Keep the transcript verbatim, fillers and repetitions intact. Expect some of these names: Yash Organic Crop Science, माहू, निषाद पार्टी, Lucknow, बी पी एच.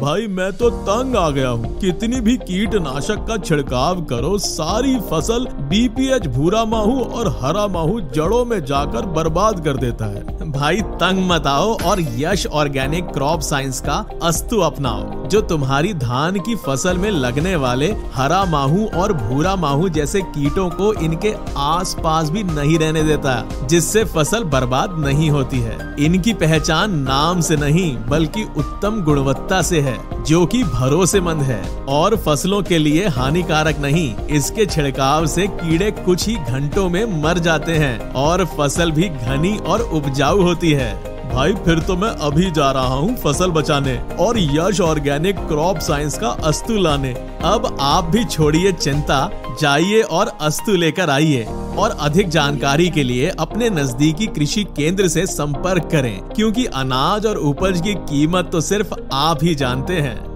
भाई मैं तो तंग आ गया हूँ, कितनी भी कीटनाशक का छिड़काव करो सारी फसल बी पी एच भूरा माहू और हरा माहू जड़ों में जाकर बर्बाद कर देता है। भाई तंग मत आओ और यश ऑर्गेनिक क्रॉप साइंस का अस्तु अपनाओ जो तुम्हारी धान की फसल में लगने वाले हरा माहू और भूरा माहू जैसे कीटों को इनके आसपास भी नहीं रहने देता, जिससे फसल बर्बाद नहीं होती है। इनकी पहचान नाम से नहीं बल्कि उत्तम गुणवत्ता से है जो कि भरोसेमंद है और फसलों के लिए हानिकारक नहीं। इसके छिड़काव से कीड़े कुछ ही घंटों में मर जाते हैं और फसल भी घनी और उपजाऊ होती है। भाई फिर तो मैं अभी जा रहा हूँ फसल बचाने और यश ऑर्गेनिक क्रॉप साइंस का अस्तु लाने। अब आप भी छोड़िए चिंता, जाइए और अस्तु लेकर आइए। और अधिक जानकारी के लिए अपने नजदीकी कृषि केंद्र से संपर्क करें, क्योंकि अनाज और उपज की कीमत तो सिर्फ आप ही जानते हैं।